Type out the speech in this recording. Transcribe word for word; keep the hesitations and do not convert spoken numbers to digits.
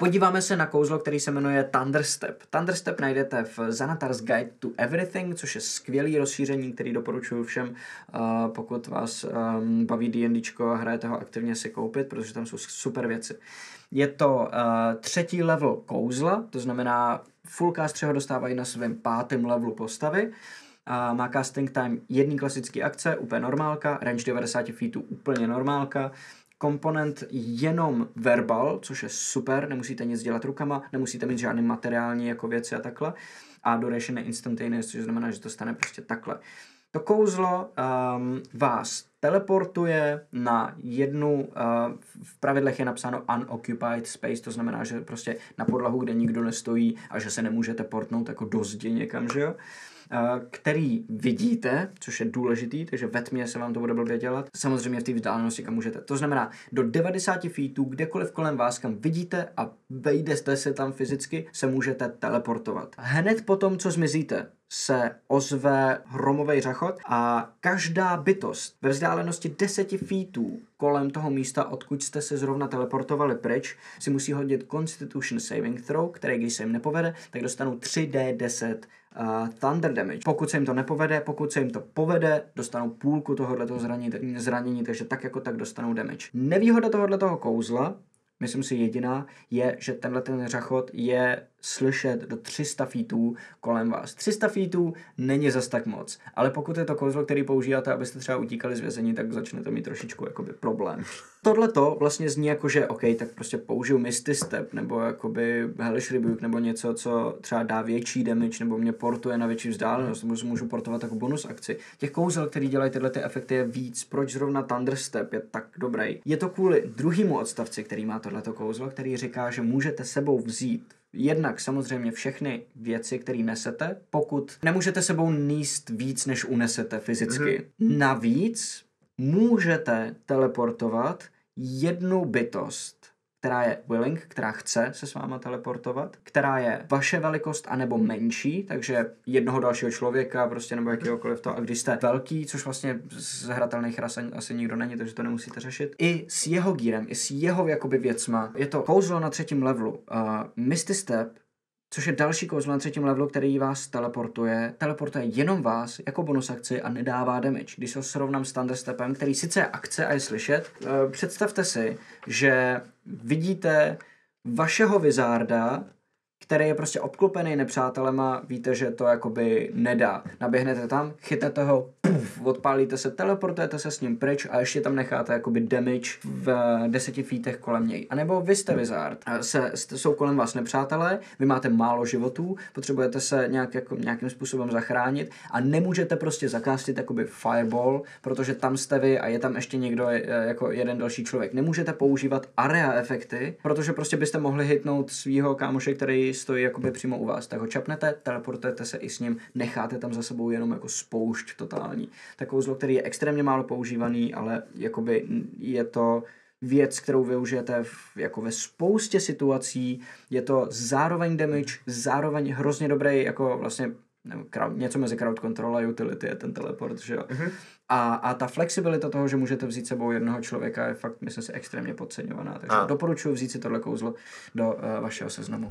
Podíváme se na kouzlo, který se jmenuje Thunder Step. Thunder Step najdete v Xanathar's Guide to Everything, což je skvělý rozšíření, který doporučuji všem, uh, pokud vás um, baví D&Dčko a hrajete ho aktivně, si koupit, protože tam jsou super věci. Je to uh, třetí level kouzla, to znamená full castři ho dostávají na svém pátém levelu postavy. A má casting time jedný klasický akce, úplně normálka, range devadesát feetů, úplně normálka, komponent jenom verbal, což je super, nemusíte nic dělat rukama, nemusíte mít žádný materiální jako věci a takhle, a duration je instantaneous, což znamená, že to stane prostě takhle. To kouzlo um, vás teleportuje na jednu, uh, v pravidlech je napsáno unoccupied space, to znamená, že prostě na podlahu, kde nikdo nestojí a že se nemůžete portnout jako do zdi někam, že jo? Který vidíte, což je důležitý, takže ve tmě se vám to bude blbě dělat, samozřejmě v té vzdálenosti, kam můžete. To znamená, do devadesát feetů, kdekoliv kolem vás, kam vidíte a vejdete se tam fyzicky, se můžete teleportovat. Hned po tom, co zmizíte, se ozve hromový řachot a každá bytost ve vzdálenosti deset feetů kolem toho místa, odkud jste se zrovna teleportovali pryč, si musí hodit Constitution Saving Throw, který když se jim nepovede, tak dostanou tři d deset Uh, thunder damage. Pokud se jim to nepovede, pokud se jim to povede, dostanou půlku tohoto zranění, zranění, takže tak jako tak dostanou damage. Nevýhoda tohoto kouzla, myslím si jediná, je, že tenhle ten řachot je slyšet do tři sta feetů kolem vás. tři sta feetů není zas tak moc, ale pokud je to kouzlo, který používáte, abyste třeba utíkali z vězení, tak začnete mít trošičku jakoby problém. Tohle to vlastně zní jako, že OK, tak prostě použiju Misty Step, nebo jakoby Hellish Rebuke, nebo něco, co třeba dá větší damage, nebo mě portuje na větší vzdálenost, nebo můžu portovat jako bonus akci. Těch kouzel, který dělají tyhle ty efekty, je víc. Proč zrovna Thunder Step je tak dobrý? Je to kvůli druhému odstavci, který má tohleto kouzlo, který říká, že můžete sebou vzít jednak samozřejmě všechny věci, které nesete, pokud nemůžete sebou níst víc, než unesete fyzicky. Mm-hmm. Navíc můžete teleportovat jednu bytost, která je willing, která chce se s váma teleportovat, která je vaše velikost anebo menší, takže jednoho dalšího člověka prostě nebo jakýhokoliv to. A když jste velký, což vlastně z hratelných ras asi nikdo není, takže to nemusíte řešit. I s jeho gírem, i s jeho jakoby věcma. Je to kouzlo na třetím levelu. Uh, Misty Step, což je další kouzlo na třetím levelu, který vás teleportuje. Teleportuje jenom vás jako bonus akci a nedává damage. Když se srovnám s Thunder Stepem, který sice je akce a je slyšet, uh, představte si, že vidíte vašeho vizarda, který je prostě obklopený nepřátelema, víte, že to jakoby nedá. Naběhnete tam, chytnete ho, puf, odpálíte se, teleportujete se s ním pryč a ještě tam necháte jakoby damage v deseti feetech kolem něj. A nebo vy jste wizard, se, jsou kolem vás nepřátelé, vy máte málo životů, potřebujete se nějak, jako, nějakým způsobem zachránit a nemůžete prostě zakástit jakoby fireball, protože tam jste vy a je tam ještě někdo, jako jeden další člověk. Nemůžete používat area efekty, protože prostě byste mohli hitnout svýho kámoše, který stojí jakoby přímo u vás, tak ho čapnete, teleportujete se i s ním, necháte tam za sebou jenom jako spoušť totální. Takovou zlo, který je extrémně málo používaný, ale jakoby je to věc, kterou využijete v, jako ve spoustě situací, je to zároveň damage, zároveň hrozně dobrý, jako vlastně nevím, crowd, něco mezi crowd control a utility je ten teleport, že jo. Mm-hmm. A, a ta flexibilita toho, že můžete vzít sebou jednoho člověka, je fakt, myslím si, extrémně podceňovaná. Takže a. doporučuji vzít si tohle kouzlo do uh, vašeho seznamu.